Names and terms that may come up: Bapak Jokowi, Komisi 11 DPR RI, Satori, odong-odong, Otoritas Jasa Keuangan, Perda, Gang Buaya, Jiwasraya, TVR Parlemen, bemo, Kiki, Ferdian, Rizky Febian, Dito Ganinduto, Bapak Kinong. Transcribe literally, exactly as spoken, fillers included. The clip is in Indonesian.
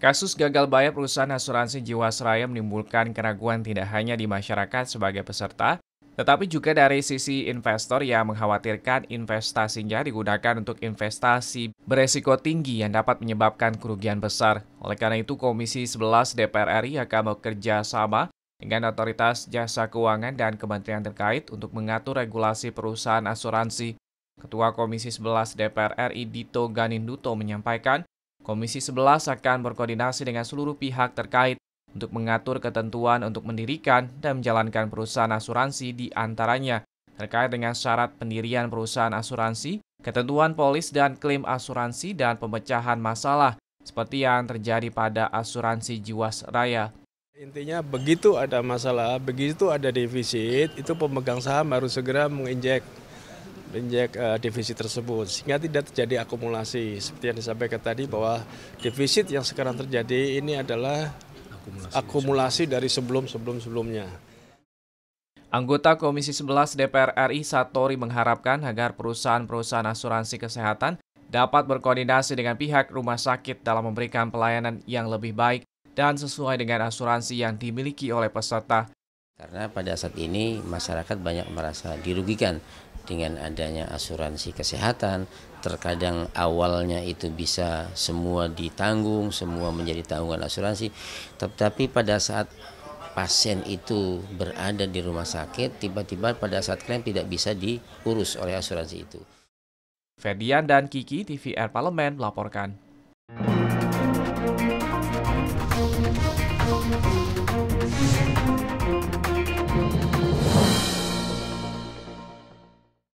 Kasus gagal bayar perusahaan asuransi Jiwasraya menimbulkan keraguan tidak hanya di masyarakat sebagai peserta, tetapi juga dari sisi investor yang mengkhawatirkan investasinya digunakan untuk investasi beresiko tinggi yang dapat menyebabkan kerugian besar. Oleh karena itu, Komisi sebelas D P R R I akan bekerja sama dengan Otoritas Jasa Keuangan dan kementerian terkait untuk mengatur regulasi perusahaan asuransi. Ketua Komisi sebelas D P R R I Dito Ganinduto menyampaikan, Komisi sebelas akan berkoordinasi dengan seluruh pihak terkait untuk mengatur ketentuan untuk mendirikan dan menjalankan perusahaan asuransi di antaranya terkait dengan syarat pendirian perusahaan asuransi, ketentuan polis dan klaim asuransi, dan pemecahan masalah seperti yang terjadi pada asuransi Jiwasraya. Intinya begitu ada masalah, begitu ada defisit, itu pemegang saham harus segera menginjek. Injek uh, defisit tersebut sehingga tidak terjadi akumulasi seperti yang disampaikan tadi, bahwa defisit yang sekarang terjadi ini adalah akumulasi, akumulasi dari sebelum-sebelum-sebelumnya. Anggota Komisi sebelas D P R R I Satori mengharapkan agar perusahaan-perusahaan asuransi kesehatan dapat berkoordinasi dengan pihak rumah sakit dalam memberikan pelayanan yang lebih baik dan sesuai dengan asuransi yang dimiliki oleh peserta. Karena pada saat ini masyarakat banyak merasa dirugikan dengan adanya asuransi kesehatan. Terkadang awalnya itu bisa semua ditanggung, semua menjadi tanggungan asuransi, tetapi pada saat pasien itu berada di rumah sakit, tiba-tiba pada saat klaim tidak bisa diurus oleh asuransi itu. Ferdian dan Kiki, T V R Parlemen melaporkan.